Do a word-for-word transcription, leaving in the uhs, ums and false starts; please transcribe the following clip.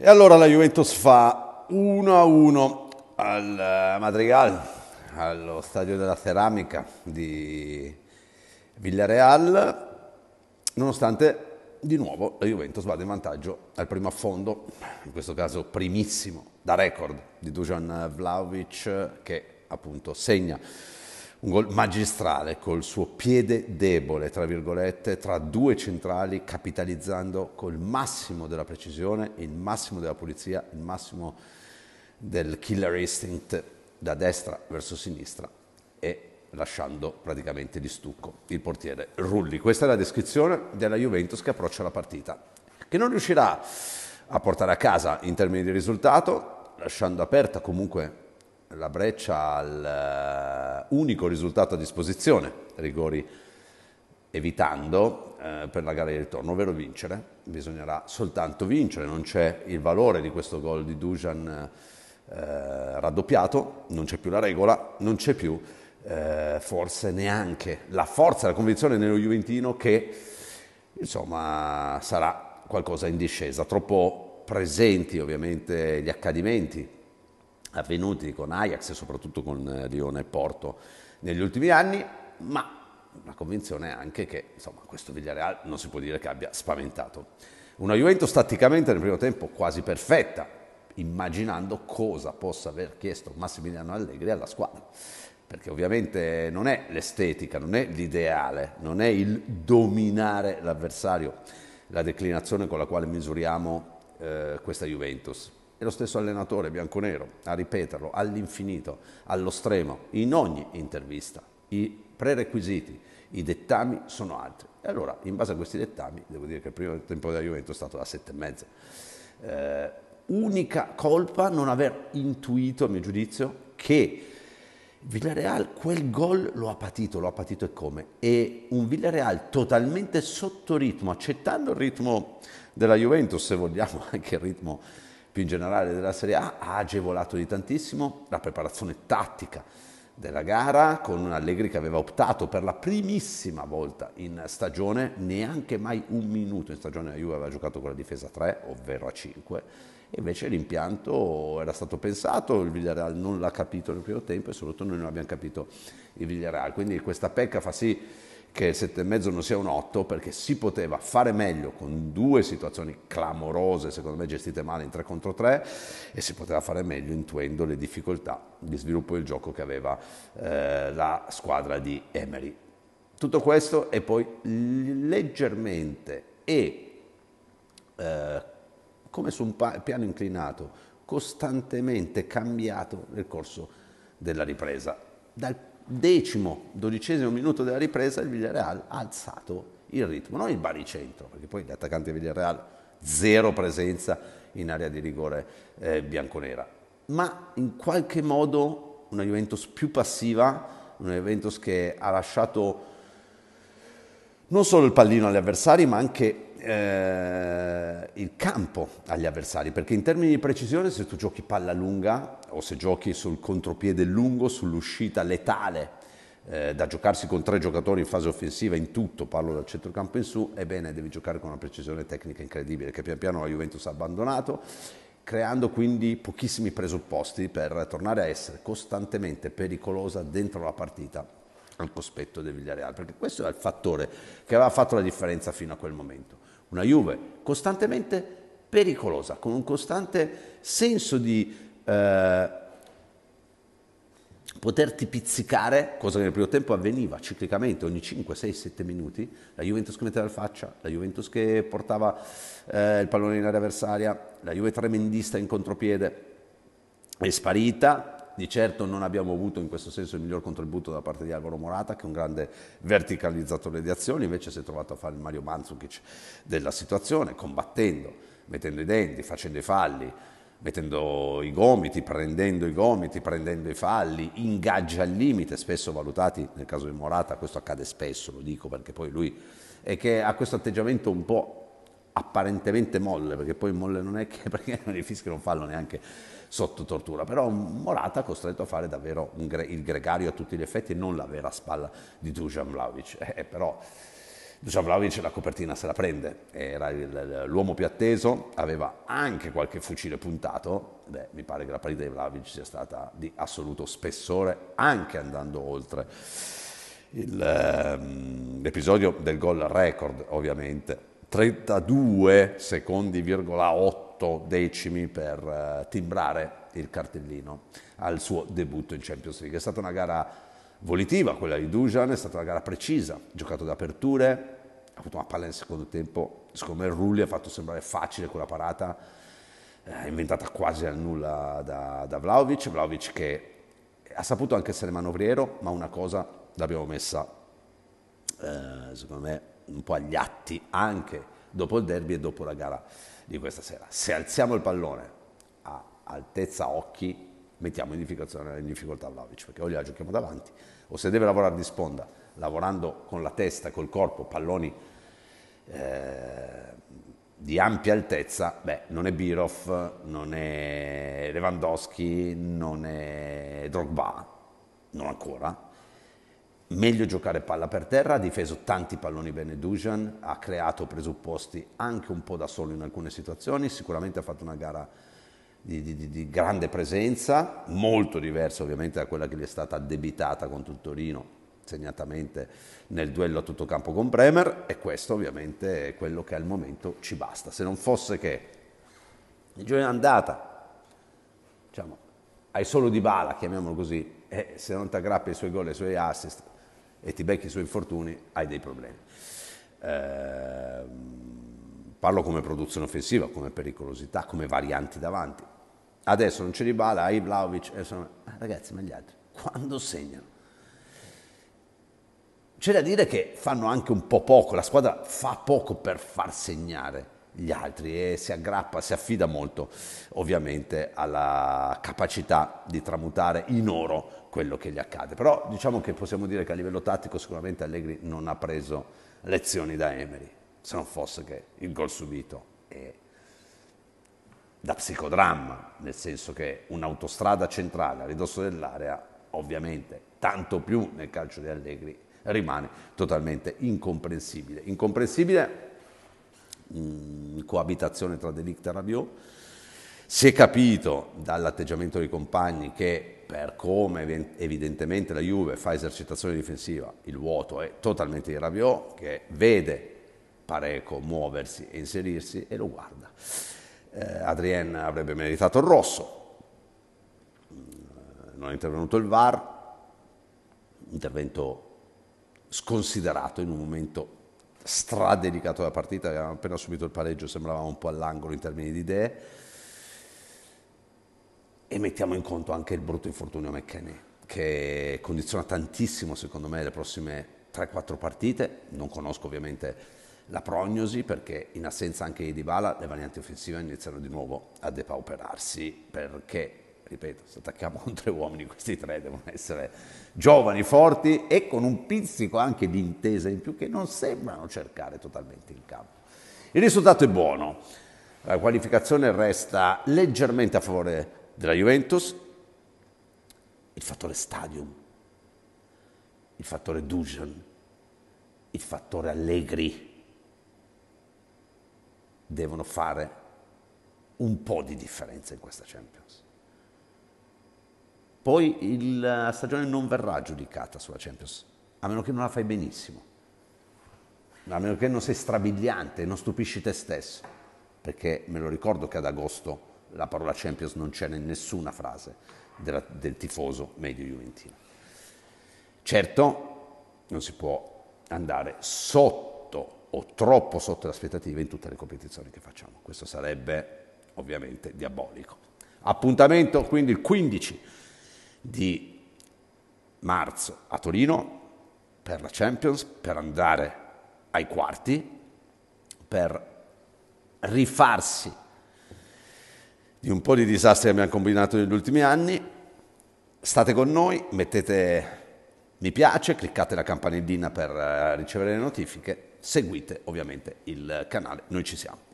E allora la Juventus fa uno a uno al Madrigal, allo stadio della Ceramica di Villarreal, nonostante di nuovo la Juventus vada in vantaggio al primo affondo, in questo caso primissimo da record di Dušan Vlahović, che appunto segna un gol magistrale col suo piede debole, tra virgolette, tra due centrali, capitalizzando col massimo della precisione, il massimo della pulizia, il massimo del killer instinct da destra verso sinistra e lasciando praticamente di stucco il portiere Rulli. Questa è la descrizione della Juventus che approccia la partita, che non riuscirà a portare a casa in termini di risultato, lasciando aperta comunque la breccia al uh, unico risultato a disposizione, rigori evitando uh, per la gara di ritorno, ovvero vincere. Bisognerà soltanto vincere, non c'è il valore di questo gol di Dušan uh, raddoppiato, non c'è più la regola, non c'è più Eh, forse neanche la forza, la convinzione nello juventino che insomma sarà qualcosa in discesa. Troppo presenti ovviamente gli accadimenti avvenuti con Ajax e soprattutto con Lione e Porto negli ultimi anni, ma la convinzione è anche che insomma questo Villarreal non si può dire che abbia spaventato. Una Juventus tatticamente nel primo tempo quasi perfetta, immaginando cosa possa aver chiesto Massimiliano Allegri alla squadra, perché ovviamente non è l'estetica, non è l'ideale, non è il dominare l'avversario, la declinazione con la quale misuriamo eh, questa Juventus. E lo stesso allenatore bianconero, a ripeterlo all'infinito, allo stremo, in ogni intervista, i prerequisiti, i dettami sono altri. E allora, in base a questi dettami, devo dire che il primo tempo della Juventus è stato da sette e mezzo. Eh, unica colpa non aver intuito, a mio giudizio, che Villarreal quel gol lo ha patito, lo ha patito e come? E un Villarreal totalmente sotto ritmo, accettando il ritmo della Juventus, se vogliamo anche il ritmo più in generale della Serie A, ha agevolato di tantissimo la preparazione tattica della gara, con un Allegri che aveva optato per la primissima volta in stagione, neanche mai un minuto in stagione la Juve aveva giocato con la difesa a tre, ovvero a cinque, e invece l'impianto era stato pensato, il Villarreal non l'ha capito nel primo tempo e soprattutto noi non abbiamo capito il Villarreal, quindi questa pecca fa sì che il sette e mezzo non sia un otto, perché si poteva fare meglio con due situazioni clamorose, secondo me gestite male in tre contro tre, e si poteva fare meglio intuendo le difficoltà di sviluppo del gioco che aveva eh, la squadra di Emery. Tutto questo e poi leggermente e eh, come su un piano inclinato, costantemente cambiato nel corso della ripresa. Dal decimo, dodicesimo minuto della ripresa il Villarreal ha alzato il ritmo, non il baricentro, perché poi gli attaccanti del Villarreal zero presenza in area di rigore eh, bianconera, ma in qualche modo una Juventus più passiva, una Juventus che ha lasciato non solo il pallino agli avversari, ma anche eh, il campo agli avversari, perché in termini di precisione, se tu giochi palla lunga o se giochi sul contropiede lungo, sull'uscita letale, eh, da giocarsi con tre giocatori in fase offensiva in tutto, parlo dal centrocampo in su, ebbene devi giocare con una precisione tecnica incredibile, che pian piano la Juventus ha abbandonato, creando quindi pochissimi presupposti per tornare a essere costantemente pericolosa dentro la partita, al cospetto del Villarreal, perché questo è il fattore che aveva fatto la differenza fino a quel momento. Una Juve costantemente pericolosa, con un costante senso di eh, poterti pizzicare, cosa che nel primo tempo avveniva ciclicamente, ogni cinque, sei, sette minuti, la Juventus che metteva la faccia, la Juventus che portava eh, il pallone in area avversaria, la Juve tremendista in contropiede è sparita. Di certo non abbiamo avuto in questo senso il miglior contributo da parte di Alvaro Morata, che è un grande verticalizzatore di azioni, invece si è trovato a fare il Mario Mandzukic della situazione, combattendo, mettendo i denti, facendo i falli, mettendo i gomiti, prendendo i gomiti, prendendo i falli, ingaggia al limite, spesso valutati, nel caso di Morata, questo accade spesso, lo dico perché poi lui è che ha questo atteggiamento un po' apparentemente molle, perché poi molle non è che, perché non gli fischi non fallo neanche sotto tortura, però Morata costretto a fare davvero un gre il gregario a tutti gli effetti e non la vera spalla di Dušan Vlahović, eh, però Dušan Vlahović la copertina se la prende, era l'uomo più atteso, aveva anche qualche fucile puntato. Beh, mi pare che la partita di Vlahović sia stata di assoluto spessore, anche andando oltre l'episodio um, del gol record, ovviamente. trentadue secondi virgola otto decimi per uh, timbrare il cartellino al suo debutto in Champions League. È stata una gara volitiva quella di Dušan, è stata una gara precisa, giocato da aperture, ha avuto una palla nel secondo tempo, secondo me Rulli ha fatto sembrare facile quella parata, eh, inventata quasi al nulla da, da Vlahović, Vlahović che ha saputo anche essere manovriero, ma una cosa l'abbiamo messa, eh, secondo me, un po' agli atti anche dopo il derby e dopo la gara di questa sera. Se alziamo il pallone a altezza occhi, mettiamo in difficoltà, in difficoltà Vlahović, perché o gliela giochiamo davanti, o se deve lavorare di sponda, lavorando con la testa, col corpo, palloni eh, di ampia altezza, beh, non è Birov, non è Lewandowski, non è Drogba, non ancora. Meglio giocare palla per terra, ha difeso tanti palloni bene Dušan, ha creato presupposti anche un po' da solo in alcune situazioni, sicuramente ha fatto una gara Di, di, di grande presenza, molto diversa ovviamente da quella che gli è stata addebitata contro il Torino, segnatamente nel duello a tutto campo con Bremer, e questo ovviamente è quello che al momento ci basta. Se non fosse che il giorno è andata, diciamo, hai solo Dybala, chiamiamolo così, e se non ti aggrappi i suoi gol e i suoi assist e ti becchi i suoi infortuni, hai dei problemi. Ehm, parlo come produzione offensiva, come pericolosità, come varianti davanti. Adesso non c'è Dybala, hai Vlahović, e sono... ah, ragazzi, ma gli altri quando segnano? C'è da dire che fanno anche un po' poco, la squadra fa poco per far segnare gli altri e si aggrappa, si affida molto ovviamente alla capacità di tramutare in oro quello che gli accade. Però diciamo che possiamo dire che a livello tattico sicuramente Allegri non ha preso lezioni da Emery, se non fosse che il gol subito è da psicodramma, nel senso che un'autostrada centrale a ridosso dell'area, ovviamente, tanto più nel calcio di Allegri, rimane totalmente incomprensibile. Incomprensibile mh, coabitazione tra De Ligt e Rabiot. Si è capito dall'atteggiamento dei compagni che, per come evidentemente la Juve fa esercitazione difensiva, il vuoto è totalmente di Rabiot, che vede Pareko muoversi e inserirsi e lo guarda. Adrien avrebbe meritato il rosso, non è intervenuto il V A R, intervento sconsiderato in un momento stradelicato della partita, avevamo appena subito il pareggio, sembravamo un po' all'angolo in termini di idee, e mettiamo in conto anche il brutto infortunio McKennie, che condiziona tantissimo secondo me le prossime tre quattro partite. Non conosco ovviamente la prognosi, perché in assenza anche di Dybala le varianti offensive iniziano di nuovo a depauperarsi, perché, ripeto, se attacchiamo con tre uomini, questi tre devono essere giovani, forti e con un pizzico anche di intesa in più che non sembrano cercare totalmente in campo. Il risultato è buono, la qualificazione resta leggermente a favore della Juventus, il fattore stadium, il fattore Dušan, il fattore Allegri devono fare un po' di differenza in questa Champions. Poi il, la stagione non verrà giudicata sulla Champions, a meno che non la fai benissimo, a meno che non sei strabiliante, non stupisci te stesso, perché me lo ricordo che ad agosto la parola Champions non c'è in nessuna frase della, del tifoso medio juventino. Certo, non si può andare sotto o troppo sotto le aspettative in tutte le competizioni che facciamo. Questo sarebbe ovviamente diabolico. Appuntamento quindi il quindici di marzo a Torino per la Champions, per andare ai quarti, per rifarsi di un po' di disastri che abbiamo combinato negli ultimi anni. State con noi, mettete mi piace, cliccate la campanellina per ricevere le notifiche, seguite ovviamente il canale, noi ci siamo.